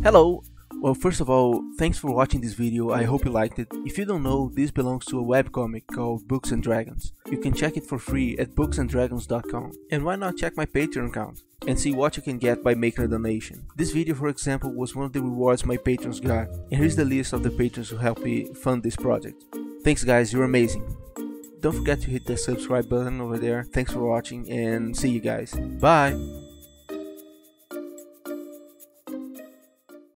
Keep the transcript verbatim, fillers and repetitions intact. Hello! Well, first of all, thanks for watching this video, I hope you liked it. If you don't know, this belongs to a webcomic called Books and Dragons. You can check it for free at books and dragons dot com. And why not check my Patreon account and see what you can get by making a donation. This video, for example, was one of the rewards my patrons got, and here's the list of the patrons who helped me fund this project. Thanks guys, you're amazing! Don't forget to hit the subscribe button over there. Thanks for watching and see you guys. Bye!